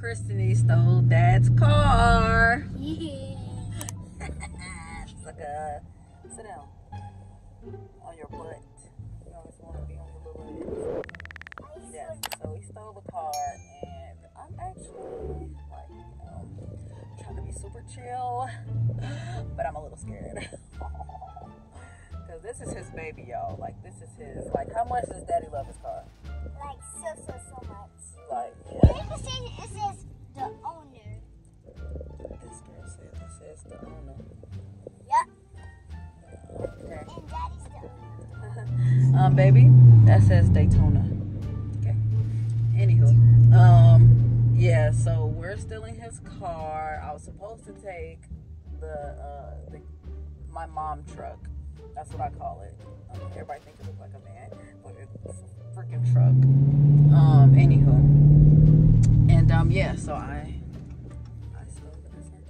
Kristine stole Dad's car. Yeah. Sucker. Sit down. On your butt. You always want to be on your little ass. Yeah. So we stole the car, and I'm actually like, you know, trying to be super chill, but I'm a little scared. Cause this is his baby, y'all. Like, this is his. Like, how much does Daddy love his car? Like so much. Like, yeah. It says the owner. This girl says it says the owner. Yep. Okay. And Daddy's the owner. Baby, that says Daytona. Okay. Anywho, yeah. So we're stealing his car. I was supposed to take my mom truck. That's what I call it. Everybody thinks it looks like a van, but it's a freaking truck. Anywho, and yeah, so I stole this one.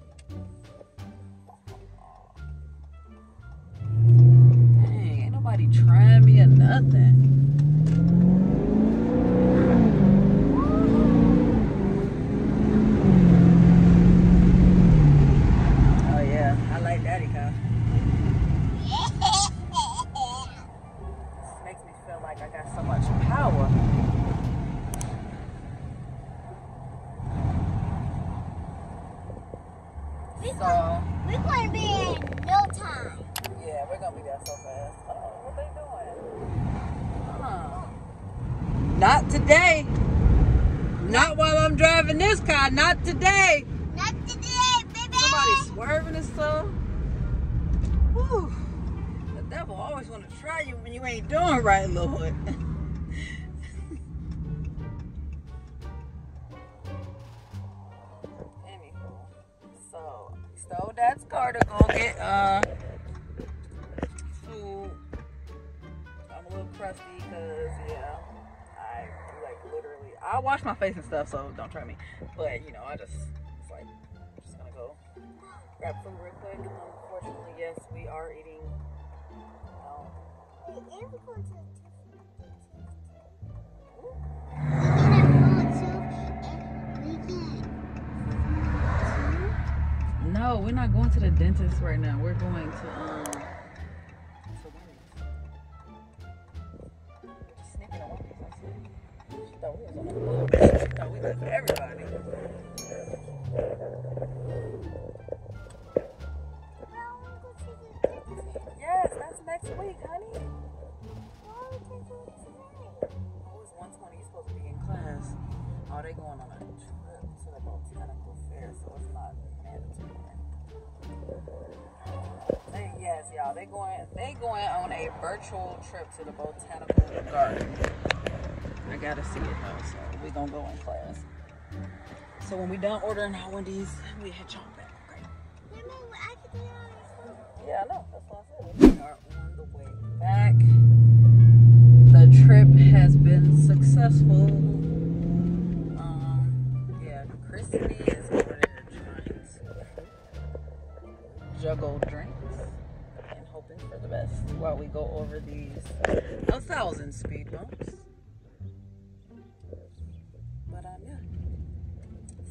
Dang, ain't nobody trying me or nothing. We're going to be in no time. Yeah, we're going to be there so fast. Oh, what they doing? Not today. Not while I'm driving this car. Not today. Not today, baby. Somebody swerving and stuff. Whew. The devil always want to try you when you ain't doing right, Lord. So Dad's car to go get food. I'm a little crusty because, yeah, I like literally, I wash my face and stuff, so don't try me. But, you know, I'm just gonna go grab food real quick. Unfortunately, yes, we are eating. Wait, and we're going to the kitchen. No, we're not going to the dentist right now. We're going to Wendy's. Snipping on Wendy's, that's it. She thought we was on the club. She thought we was for everybody. Yes, that's next week, honey. Why would they do it today? Oh, it's 1:20. You're supposed to be in class. Oh, they going on a trip to the Daytona fair, so it's not mandatory. Yes, y'all, they going on a virtual trip to the botanical garden. I gotta see it though, so we're gonna go in class. So when we done ordering our Wendy's, we head y'all back, okay? Wait, I can do it on this one. Yeah, I know, that's what I said. We are on the way back. The trip has been successful. Yeah, Kristine is going to juggle drinks. For the best while we go over these 1,000 speed bumps. But yeah.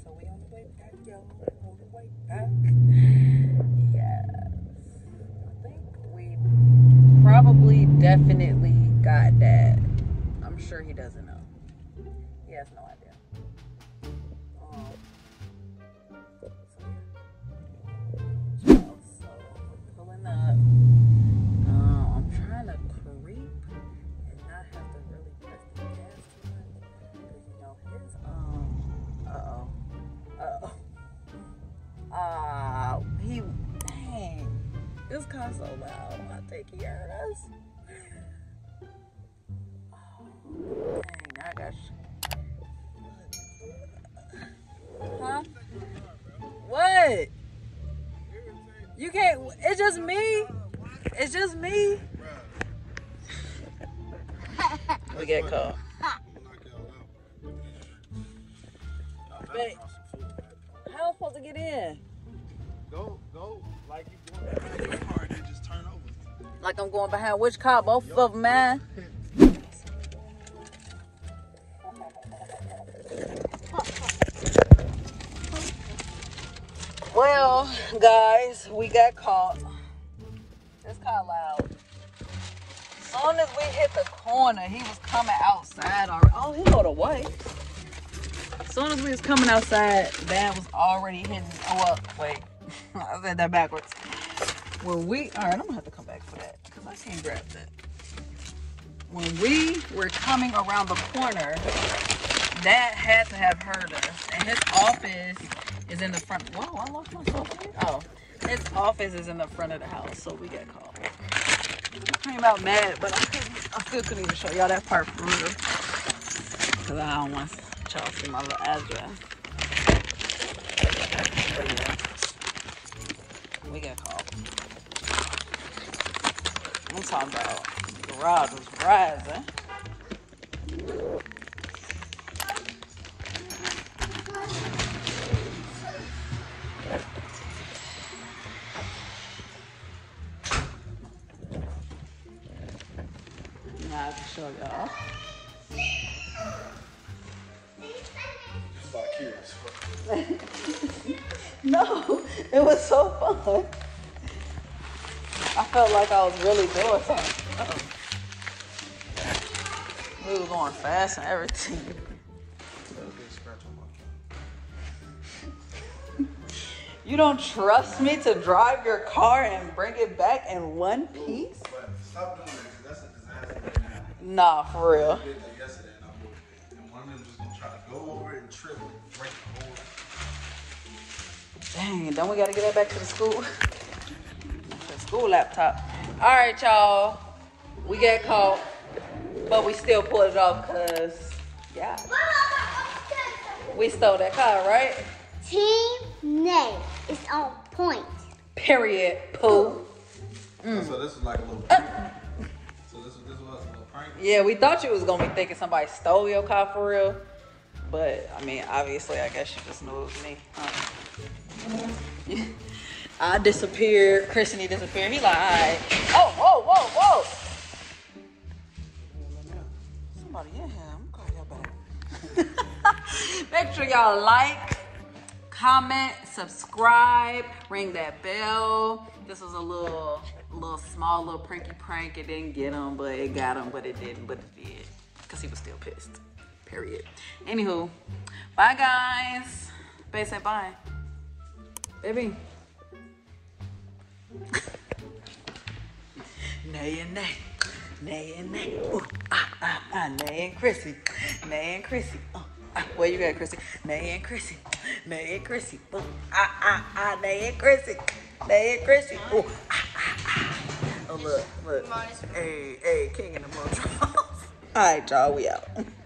So we on the way back, y'all. On the way back. Yes. I think we probably definitely got that. I'm sure he doesn't know. He has no idea. This car's so loud. I think he heard us. Oh, dang, I got you. Huh? What? You can't. It's just me. It's just me. We get caught. But how am I supposed to get in? Go, like you going behind your car and then just turn over. Like I'm going behind which car? Both of them, man. So guys, we got caught. It's kind of loud. As soon as we hit the corner, he was coming outside already. Oh, he know the way. As soon as we was coming outside, Dad was already hitting. Oh, wait. I said that backwards. Well, all right, I'm gonna have to come back for that because I can't grab that. When we were coming around the corner, Dad had to have heard us. And his office is in the front. Whoa, I lost myself here. Oh, his office is in the front of the house, so we got called. I came out mad, but I still couldn't even show y'all that part for real. Because I don't want y'all to see my little address. But yeah, we got called. I'm talking about the garage was rising. Now I can show y'all. No, it was so fun. I felt like I was really doing something. Uh-oh. We were going fast and everything. You don't trust me to drive your car and bring it back in one piece? Stop doing that, because that's a disaster right now. Nah, for real. I did that yesterday and I moved it. And one of them was going to try to go over it and trip and break the whole thing. Dang, don't we got to get that back to the school? School laptop. All right, y'all. We got caught, but we still pulled it off because, yeah. We stole that car, right? Team Nay is on point. Period. Poo. Mm. So this was like a little prank. So this was a little prank? Yeah, we thought you was going to be thinking somebody stole your car for real. But, I mean, obviously, I guess you just knew it was me. I disappeared. Christine disappeared. He like, all right. Oh, whoa, whoa, whoa. Somebody in here. I'm calling y'all back. Make sure y'all like, comment, subscribe, ring that bell. This was a small little pranky prank. It didn't get him, but it got him, but it didn't, but it did. Because he was still pissed. Period. Anywho, bye, guys. Babe, say bye. Baby. Nay and Nay, Nay and Nay, ooh, Nay and Chrissy, Nay and Chrissy, where you at, Chrissy? Nay and Chrissy, Nay and Chrissy, ooh, Nay and Chrissy, Nay and Chrissy, ooh, oh look, look, hey, Kyng in the mother. All right, y'all, we out.